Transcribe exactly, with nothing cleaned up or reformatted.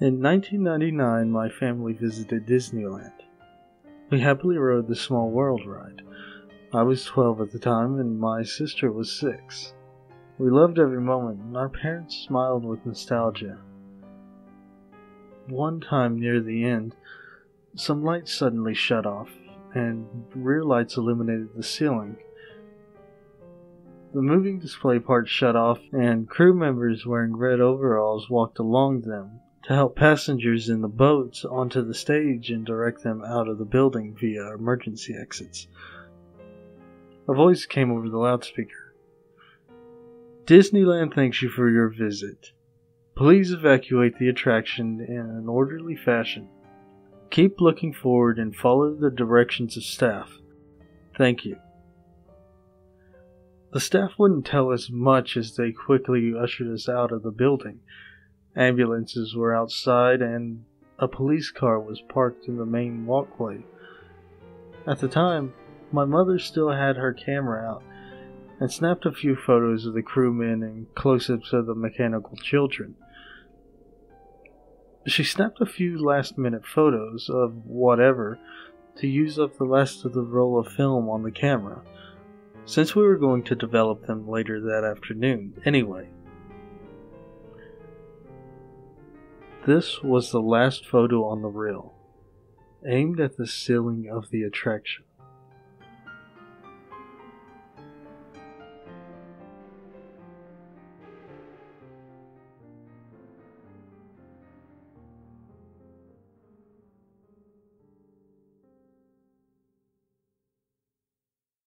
In nineteen ninety-nine, my family visited Disneyland. We happily rode the Small World ride. I was twelve at the time, and my sister was six. We loved every moment, and our parents smiled with nostalgia. One time near the end, some lights suddenly shut off, and rear lights illuminated the ceiling. The moving display parts shut off, and crew members wearing red overalls walked along them to help passengers in the boats onto the stage and direct them out of the building via emergency exits. A voice came over the loudspeaker. "Disneyland thanks you for your visit. Please evacuate the attraction in an orderly fashion. Keep looking forward and follow the directions of staff. Thank you." The staff wouldn't tell us much as they quickly ushered us out of the building. Ambulances were outside, and a police car was parked in the main walkway. At the time, my mother still had her camera out and snapped a few photos of the crewmen and close-ups of the mechanical children. She snapped a few last-minute photos of whatever to use up the last of the roll of film on the camera, since we were going to develop them later that afternoon anyway. This was the last photo on the reel, aimed at the ceiling of the attraction.